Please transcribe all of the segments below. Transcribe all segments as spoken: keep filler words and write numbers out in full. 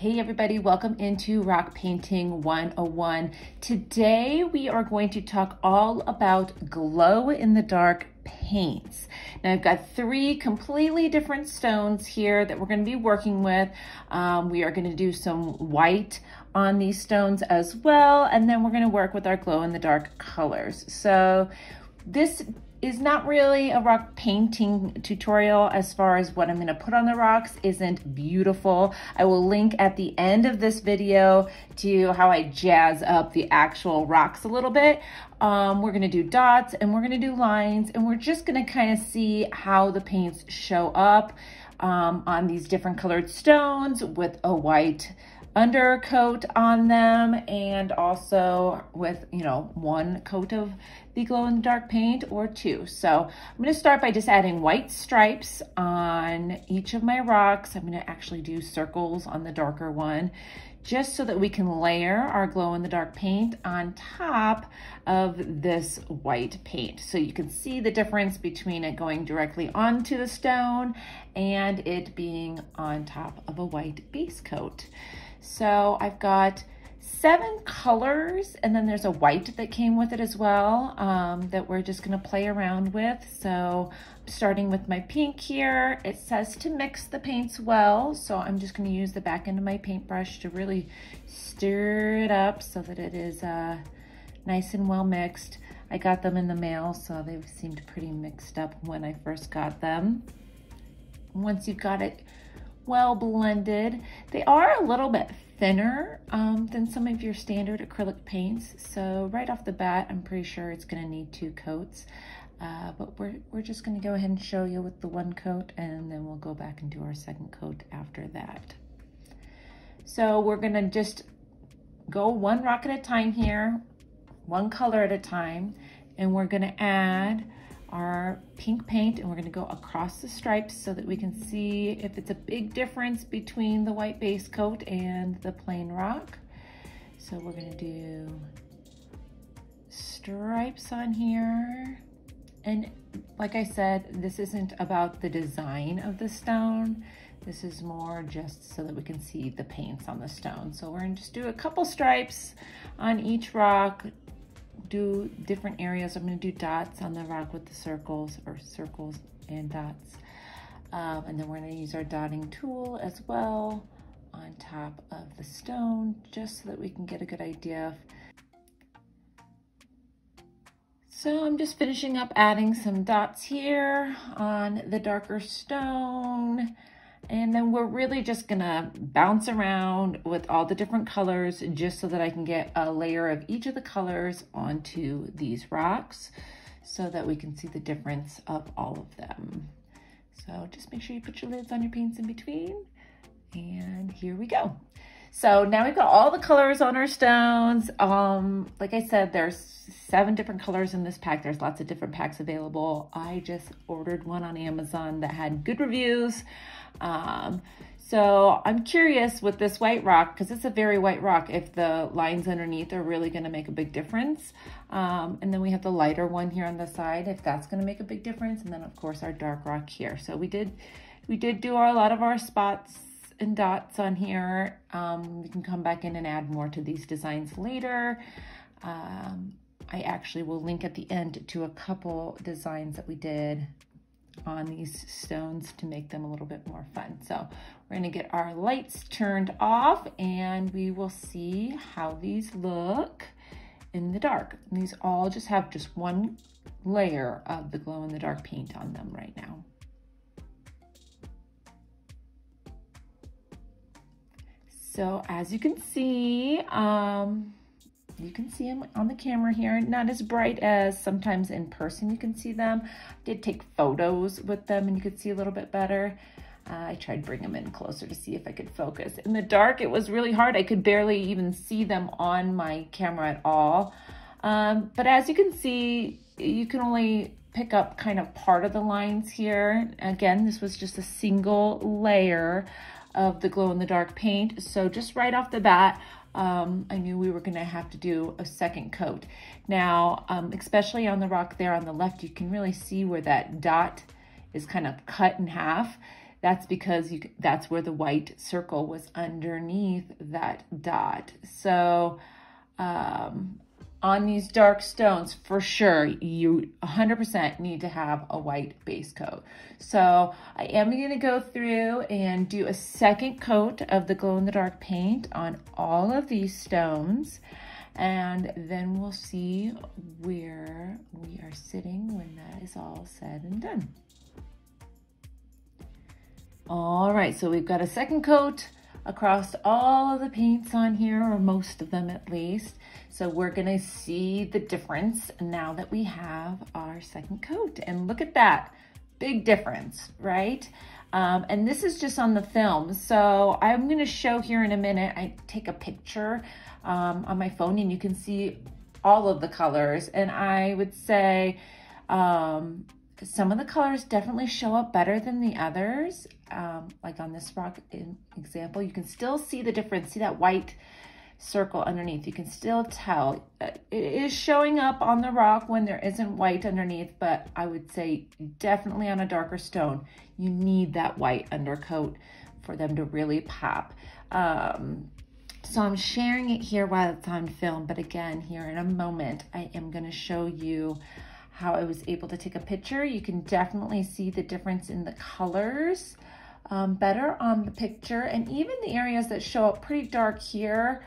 Hey everybody, welcome into Rock Painting one oh one. Today we are going to talk all about glow in the dark paints. Now I've got three completely different stones here that we're going to be working with. Um, we are going to do some white on these stones as well, and then we're going to work with our glow in the dark colors. So this is not really a rock painting tutorial as far as what I'm gonna put on the rocks isn't beautiful. I will link at the end of this video to how I jazz up the actual rocks a little bit. Um, we're gonna do dots and we're gonna do lines, and we're just gonna kind of see how the paints show up um, on these different colored stones with a white undercoat on them, and also with, you know, one coat of the glow in the dark paint or two. So I'm going to start by just adding white stripes on each of my rocks. I'm going to actually do circles on the darker one, just so that we can layer our glow in the dark paint on top of this white paint. So you can see the difference between it going directly onto the stone and it being on top of a white base coat. So I've got seven colors, and then there's a white that came with it as well um, that we're just gonna play around with. So starting with my pink here, it says to mix the paints well. So I'm just gonna use the back end of my paintbrush to really stir it up so that it is uh, nice and well mixed. I got them in the mail, so they seemed pretty mixed up when I first got them. Once you've got it well blended, they are a little bit thinner um, than some of your standard acrylic paints. So right off the bat, I'm pretty sure it's gonna need two coats, uh, but we're, we're just gonna go ahead and show you with the one coat, and then we'll go back and do our second coat after that. So we're gonna just go one rock at a time here, one color at a time, and we're gonna add our pink paint, and we're gonna go across the stripes so that we can see if it's a big difference between the white base coat and the plain rock. So we're gonna do stripes on here. And like I said, this isn't about the design of the stone. This is more just so that we can see the paints on the stone. So we're gonna just do a couple stripes on each rock, do different areas. I'm going to do dots on the rock with the circles, or circles and dots. Um, and then we're going to use our dotting tool as well on top of the stone, just so that we can get a good idea. So I'm just finishing up adding some dots here on the darker stone. And then we're really just gonna bounce around with all the different colors just so that I can get a layer of each of the colors onto these rocks so that we can see the difference of all of them. So just make sure you put your lids on your paints in between. And here we go. So now we've got all the colors on our stones. Um, like I said, there's seven different colors in this pack. There's lots of different packs available. I just ordered one on Amazon that had good reviews. Um, so I'm curious with this white rock, because it's a very white rock, if the lines underneath are really going to make a big difference. Um, and then we have the lighter one here on the side, if that's going to make a big difference. And then of course our dark rock here. So we did, we did do our, a lot of our spots and dots on here. Um, we can come back in and add more to these designs later. Um, I actually will link at the end to a couple designs that we did on these stones to make them a little bit more fun. So we're gonna get our lights turned off, and we will see how these look in the dark. And these all just have just one layer of the glow in the dark paint on them right now. So as you can see, um, you can see them on the camera here, not as bright as sometimes in person you can see them. I did take photos with them and you could see a little bit better. Uh, I tried to bring them in closer to see if I could focus. In the dark, it was really hard. I could barely even see them on my camera at all. Um, but as you can see, you can only pick up kind of part of the lines here. Again, this was just a single layer of the glow in the dark paint. So just right off the bat, um, I knew we were gonna have to do a second coat. Now, um, especially on the rock there on the left, you can really see where that dot is kind of cut in half. That's because you, that's where the white circle was underneath that dot. So um, on these dark stones, for sure, you one hundred percent need to have a white base coat. So I am going to go through and do a second coat of the glow-in-the-dark paint on all of these stones. And then we'll see where we are sitting when that is all said and done. All right, so we've got a second coat across all of the paints on here, or most of them at least. So we're gonna see the difference now that we have our second coat. And look at that, big difference, right? Um, and this is just on the film. So I'm gonna show here in a minute, I take a picture um, on my phone and you can see all of the colors. And I would say, um, some of the colors definitely show up better than the others. Um, like on this rock in example, you can still see the difference. See that white circle underneath? You can still tell. It is showing up on the rock when there isn't white underneath, but I would say definitely on a darker stone, you need that white undercoat for them to really pop. Um, so I'm sharing it here while it's on film, but again, here in a moment, I am gonna show you how I was able to take a picture. You can definitely see the difference in the colors um, better on the picture, and even the areas that show up pretty dark here,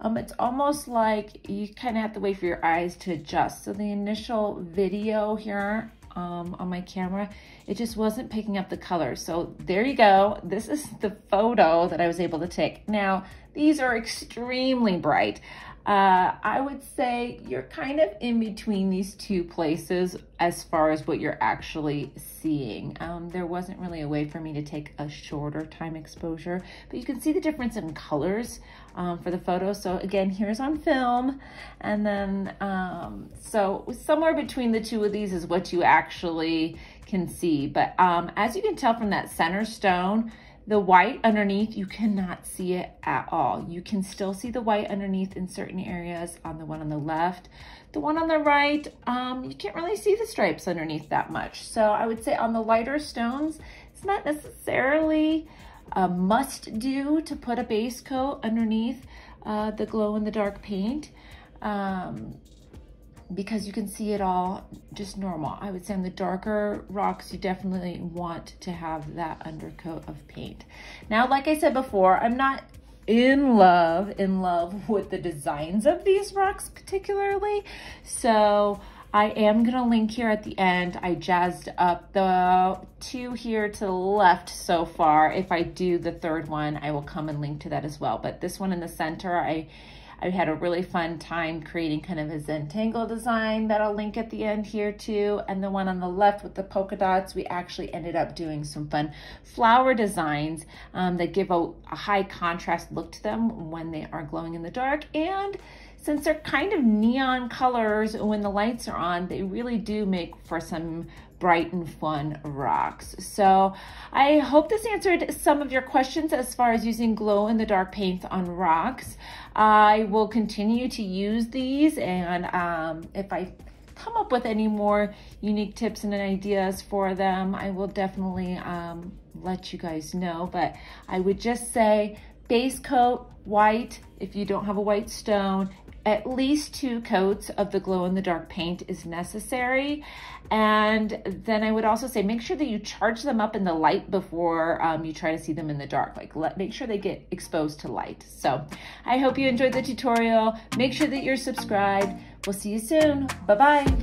um, it's almost like you kind of have to wait for your eyes to adjust. So the initial video here um, on my camera, it just wasn't picking up the colors. So there you go. This is the photo that I was able to take. Now, these are extremely bright. Uh, I would say you're kind of in between these two places as far as what you're actually seeing. Um, there wasn't really a way for me to take a shorter time exposure, but you can see the difference in colors um, for the photo. So again, here's on film. And then, um, so somewhere between the two of these is what you actually can see. But um, as you can tell from that center stone, the white underneath, you cannot see it at all. You can still see the white underneath in certain areas on the one on the left. The one on the right, um, you can't really see the stripes underneath that much. So I would say on the lighter stones, it's not necessarily a must do to put a base coat underneath uh, the glow in the dark paint, um, because you can see it all just normal. I would say on the darker rocks, you definitely want to have that undercoat of paint. Now, like I said before, I'm not in love, in love with the designs of these rocks particularly. So I am gonna link here at the end. I jazzed up the two here to the left so far. If I do the third one, I will come and link to that as well. But this one in the center, I I had a really fun time creating kind of a Zentangle design that I'll link at the end here too. And the one on the left with the polka dots, we actually ended up doing some fun flower designs um, that give a, a high contrast look to them when they are glowing in the dark. And since they're kind of neon colors, when the lights are on, they really do make for some bright and fun rocks. So I hope this answered some of your questions as far as using glow in the dark paints on rocks. I will continue to use these, and um, if I come up with any more unique tips and ideas for them, I will definitely um, let you guys know. But I would just say base coat, white, if you don't have a white stone, at least two coats of the glow-in-the-dark paint is necessary. And then I would also say, make sure that you charge them up in the light before um, you try to see them in the dark. Like, let, make sure they get exposed to light. So I hope you enjoyed the tutorial. Make sure that you're subscribed. We'll see you soon. Bye-bye.